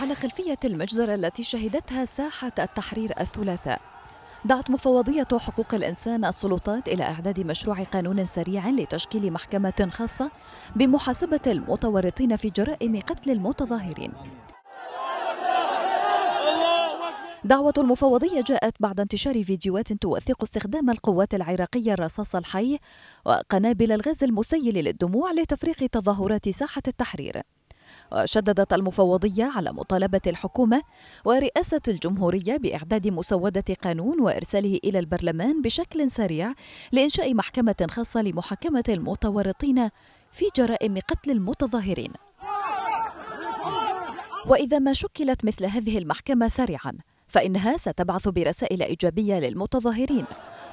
على خلفية المجزرة التي شهدتها ساحة التحرير الثلاثاء، دعت مفوضية حقوق الإنسان السلطات إلى إعداد مشروع قانون سريع لتشكيل محكمة خاصة بمحاسبة المتورطين في جرائم قتل المتظاهرين. دعوة المفوضية جاءت بعد انتشار فيديوهات توثق استخدام القوات العراقية الرصاص الحي وقنابل الغاز المسيل للدموع لتفريق تظاهرات ساحة التحرير. وشددت المفوضية على مطالبة الحكومة ورئاسة الجمهورية بإعداد مسودة قانون وإرساله إلى البرلمان بشكل سريع لإنشاء محكمة خاصة لمحاكمة المتورطين في جرائم قتل المتظاهرين. وإذا ما شكلت مثل هذه المحكمة سريعا فإنها ستبعث برسائل إيجابية للمتظاهرين،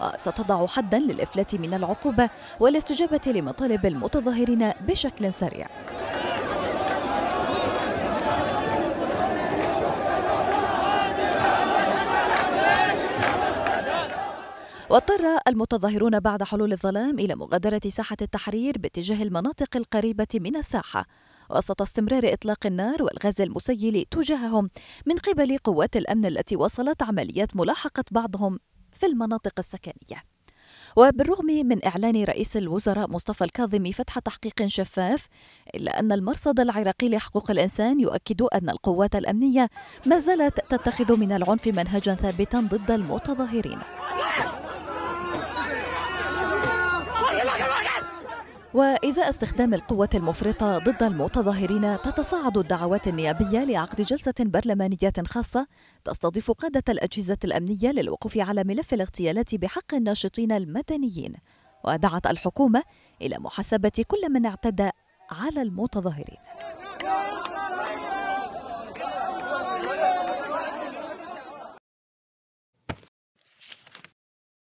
وستضع حدا للإفلات من العقوبة والاستجابة لمطالب المتظاهرين بشكل سريع. واضطر المتظاهرون بعد حلول الظلام إلى مغادرة ساحة التحرير باتجاه المناطق القريبة من الساحة، وسط استمرار إطلاق النار والغاز المسيل تجاههم من قبل قوات الأمن التي واصلت عمليات ملاحقة بعضهم في المناطق السكنية. وبالرغم من إعلان رئيس الوزراء مصطفى الكاظمي فتح تحقيق شفاف، إلا أن المرصد العراقي لحقوق الإنسان يؤكد أن القوات الأمنية ما زالت تتخذ من العنف منهجا ثابتا ضد المتظاهرين. وإزاء استخدام القوة المفرطة ضد المتظاهرين، تتصاعد الدعوات النيابية لعقد جلسة برلمانية خاصة تستضيف قادة الأجهزة الأمنية للوقوف على ملف الاغتيالات بحق الناشطين المدنيين. ودعت الحكومة إلى محاسبة كل من اعتدى على المتظاهرين.